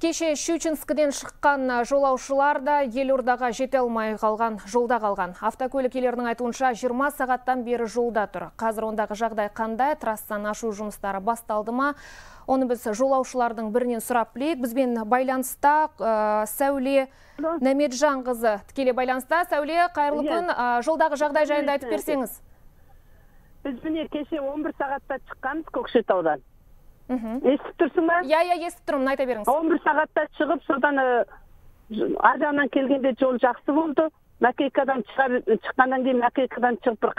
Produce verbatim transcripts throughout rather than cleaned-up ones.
Кеше Щучинскіден шыққан жолаушылар да Елордаға жете алмай қалған, жолда қалған. Автокөлікшілердің айтуынша жиырма сағаттан бері жолда тұр. Қазір ондағы жағдай қандай, трассаны ашу жұмыстары басталды ма? Оны біз жолаушылардың бірінен сұрап білейік. Бізбен байланыста ә, Сәуле Нәметжанқызы тікелей байланыста. Сәуле, қайырлы күн, ә, жолдағы жағдай жайында айтып берсеңіз. Біз міне кеше он бір сағатта шыққанбыз Көкшетаудан. Естіп тұрсың ба? Иә, иә, естіп тұрмын, айта беріңіз. он бір сағатта шығып, содан аржаннан келгенде жол жақсы болды. Мәкейкадан шыққаннан кейін Мәкейкадан шығып бір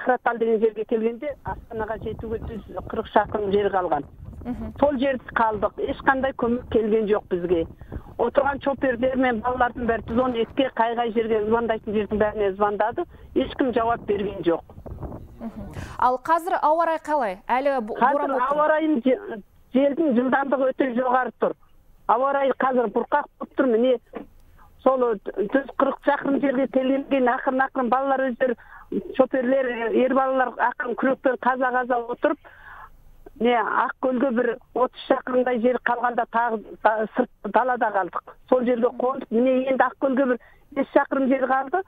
Қаратал деген жерге келгенде Астанаға жетуге жүз қырық шақырым жер қалған. Сол жерде қалдық. Ешқандай көмек келген жоқ бізге. Отырған шоперлер мен балалардың бәрі жүз он екіге қай-қай жерге звондайтын жердің бәріне звондады. Ешкім жауап берген жоқ. Ал қазір ауа райы қалай? Әлі буран болып. Ауа райын желдің жылдамдығы өте жоғары тұр. Ауа райы қазір бұрқақ болып тұр. Міне сол жүз қырық шақырым жерге келген ақырын-ақырын балалар өздері, шоперлер, ер балалар ақырын күрекпен қаза-қаза отырып, не Ақкөлге бір отыз шақырымдай жер қалғанда тағы сырт далада қалдық. Сол жерге қондық. Міне енді Ақкөлге бір бес шақырым жер қалды.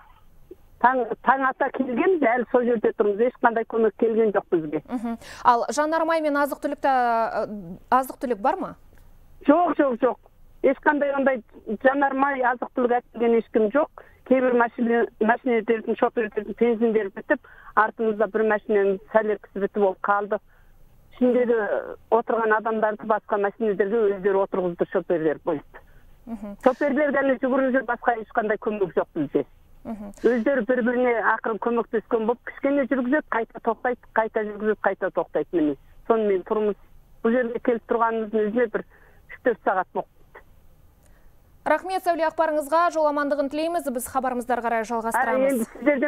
Таң ата келгенбіз, әлі сол жерде тұрмыз, ешқандай көмек келген жоқ бізге. Ал жанармай мен азық-түлік бар ма? Жоқ, жоқ, жоқ. Ешқандай ондай жанармай азық-түлік әкелген ешкім жоқ. Кейбір машинелердің, шоперлердің бензиндері бітіп, артымызда бір машиненің сәлеркісі бітіп ол қалды. Ішіндегі отырған адамдарды басқа машинелерге өздері отырғызды шоперлер бойды. Шоперлерден жүгіріп жүр, басқа ешқандай көмек жоқ бізге. Өздері бір-біріне ақырын көмектескен болып, кішкене жүргізіп, қайта тоқтайды, қайта жүргізіп, қайта тоқтайды міне. Сонымен тұрмыз. Бұл жерге келіп тұрғанымыздың өзіне бір үш төрт сағат болды. Рахмет, Сәуле, ақпарыңызға. Жол амандығын тілейміз. Біз хабарымызды қарай жалғастырамыз.